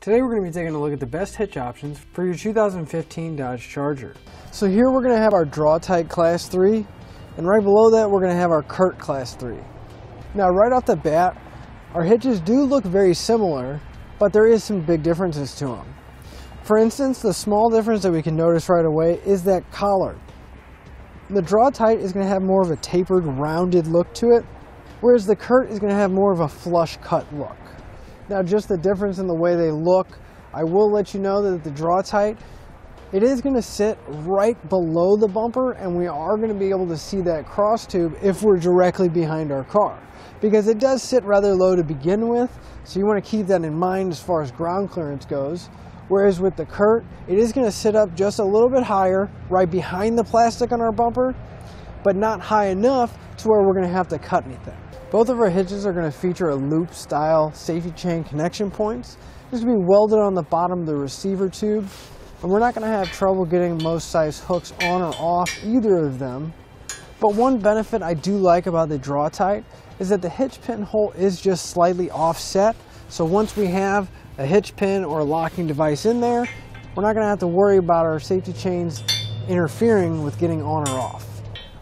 Today we're going to be taking a look at the best hitch options for your 2015 Dodge Charger. So here we're going to have our Draw-Tite Class 3, and right below that we're going to have our Curt Class 3. Now right off the bat, our hitches do look very similar, but there is some big differences to them. For instance, the small difference that we can notice right away is that collar. The Draw-Tite is going to have more of a tapered, rounded look to it, whereas the Curt is going to have more of a flush cut look. Now just the difference in the way they look, I will let you know that the Draw-Tite, it is going to sit right below the bumper, and we are going to be able to see that cross tube if we're directly behind our car, because it does sit rather low to begin with, so you want to keep that in mind as far as ground clearance goes. Whereas with the Curt, it is going to sit up just a little bit higher, right behind the plastic on our bumper, but not high enough to where we're going to have to cut anything. Both of our hitches are going to feature a loop style safety chain connection points. This will be welded on the bottom of the receiver tube, and we're not going to have trouble getting most size hooks on or off either of them. But one benefit I do like about the Draw-Tite is that the hitch pin hole is just slightly offset, so once we have a hitch pin or a locking device in there, we're not going to have to worry about our safety chains interfering with getting on or off.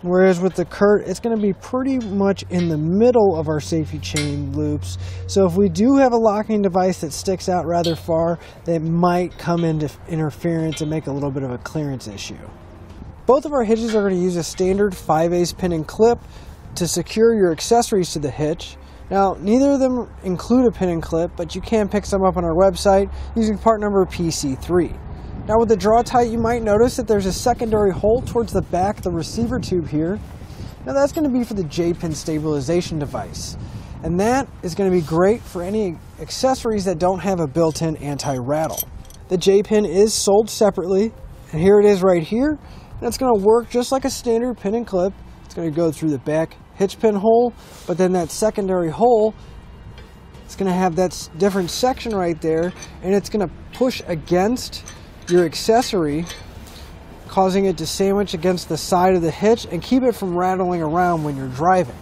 Whereas with the Curt, it's going to be pretty much in the middle of our safety chain loops. So if we do have a locking device that sticks out rather far, that might come into interference and make a little bit of a clearance issue. Both of our hitches are going to use a standard 5/8 pin and clip to secure your accessories to the hitch. Now, neither of them include a pin and clip, but you can pick some up on our website using part number PC3. Now with the Draw-Tite, you might notice that there's a secondary hole towards the back of the receiver tube here. Now that's going to be for the J-pin stabilization device. And that is going to be great for any accessories that don't have a built-in anti-rattle. The J-pin is sold separately, and here it is right here. And it's going to work just like a standard pin and clip. It's going to go through the back hitch pin hole, but then that secondary hole, it's going to have that different section right there, and it's going to push against your accessory, causing it to sandwich against the side of the hitch and keep it from rattling around when you're driving.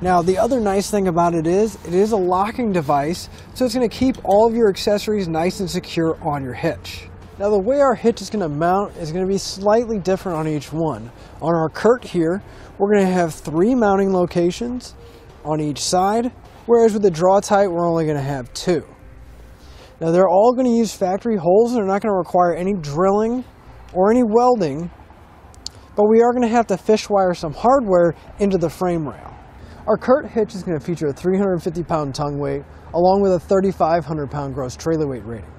Now the other nice thing about it is a locking device, so it's going to keep all of your accessories nice and secure on your hitch. Now the way our hitch is going to mount is going to be slightly different on each one. On our Curt here, we're going to have 3 mounting locations on each side, whereas with the Draw-Tite we're only going to have 2. Now they're all going to use factory holes, and they're not going to require any drilling or any welding, but we are going to have to fish wire some hardware into the frame rail. Our Curt hitch is going to feature a 350-pound tongue weight along with a 3,500-pound gross trailer weight rating.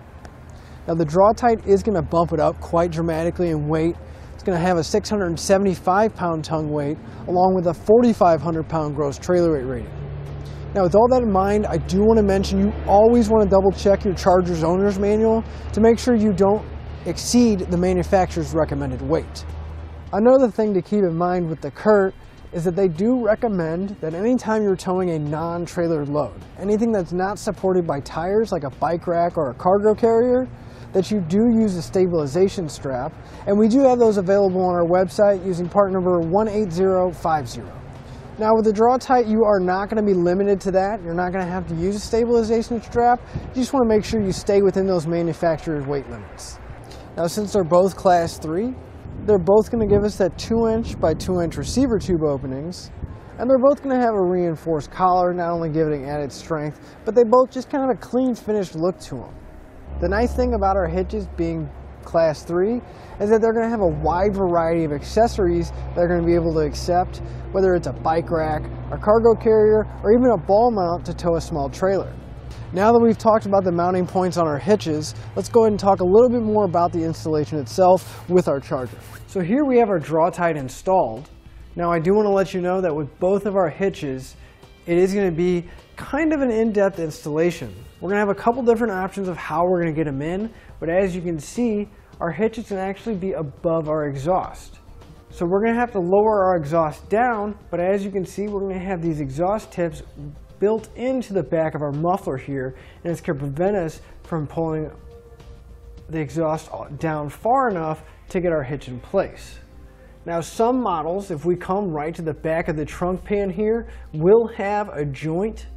Now the Draw-Tite is going to bump it up quite dramatically in weight. It's going to have a 675-pound tongue weight along with a 4,500-pound gross trailer weight rating. Now with all that in mind, I do want to mention you always want to double check your Charger's owner's manual to make sure you don't exceed the manufacturer's recommended weight. Another thing to keep in mind with the Curt is that they do recommend that anytime you're towing a non-trailer load, anything that's not supported by tires like a bike rack or a cargo carrier, that you do use a stabilization strap, and we do have those available on our website using part number 18050. Now with the Draw-Tite, you are not going to be limited to that. You're not going to have to use a stabilization strap. You just want to make sure you stay within those manufacturer's weight limits. Now since they're both Class 3, they're both going to give us that 2-inch by 2-inch receiver tube openings, and they're both going to have a reinforced collar, not only giving it added strength, but they both just kind of a clean, finished look to them. The nice thing about our hitches being Class 3 is that they're going to have a wide variety of accessories they're going to be able to accept, whether it's a bike rack, a cargo carrier, or even a ball mount to tow a small trailer. Now that we've talked about the mounting points on our hitches, let's go ahead and talk a little bit more about the installation itself with our Charger. So here we have our Draw-Tite installed. Now I do want to let you know that with both of our hitches, it is going to be kind of an in-depth installation. We're going to have a couple different options of how we're going to get them in, but as you can see, our hitch is going to actually be above our exhaust. So we're going to have to lower our exhaust down, but as you can see, we're going to have these exhaust tips built into the back of our muffler here, and it's going to prevent us from pulling the exhaust down far enough to get our hitch in place. Now some models, if we come right to the back of the trunk pan here, will have a joint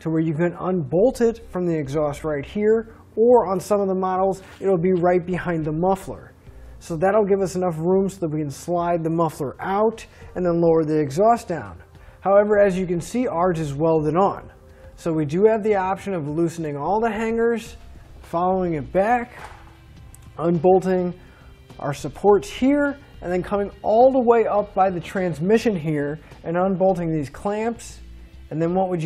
to where you can unbolt it from the exhaust right here, or on some of the models, it'll be right behind the muffler. So that'll give us enough room so that we can slide the muffler out and then lower the exhaust down. However, as you can see, ours is welded on. So we do have the option of loosening all the hangers, following it back, unbolting our supports here, and then coming all the way up by the transmission here and unbolting these clamps. And then what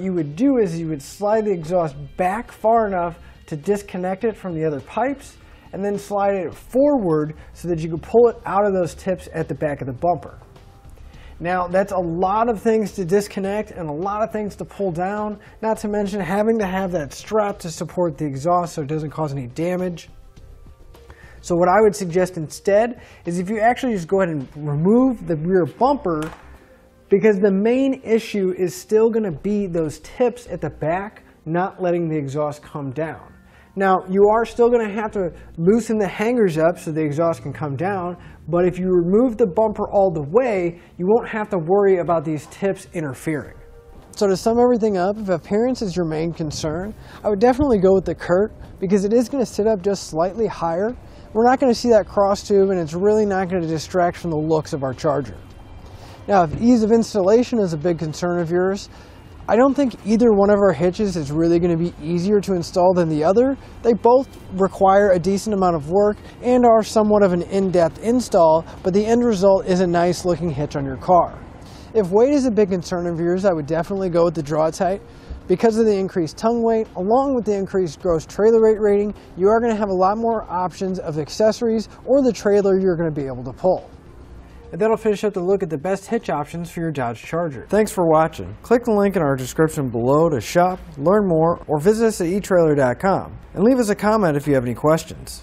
you would do is you would slide the exhaust back far enough to disconnect it from the other pipes, and then slide it forward so that you can pull it out of those tips at the back of the bumper. Now, that's a lot of things to disconnect and a lot of things to pull down, not to mention having to have that strap to support the exhaust so it doesn't cause any damage. So what I would suggest instead is if you actually just go ahead and remove the rear bumper, because the main issue is still going to be those tips at the back not letting the exhaust come down. Now, you are still going to have to loosen the hangers up so the exhaust can come down, but if you remove the bumper all the way, you won't have to worry about these tips interfering. So to sum everything up, if appearance is your main concern, I would definitely go with the Curt, because it is going to sit up just slightly higher. We're not going to see that cross tube, and it's really not going to distract from the looks of our Charger. Now, if ease of installation is a big concern of yours, I don't think either one of our hitches is really going to be easier to install than the other. They both require a decent amount of work and are somewhat of an in-depth install, but the end result is a nice looking hitch on your car. If weight is a big concern of yours, I would definitely go with the Draw-Tite. Because of the increased tongue weight, along with the increased gross trailer weight rating, you are going to have a lot more options of accessories or the trailer you're going to be able to pull. And that'll finish up the look at the best hitch options for your Dodge Charger. Thanks for watching. Click the link in our description below to shop, learn more, or visit us at eTrailer.com. And leave us a comment if you have any questions.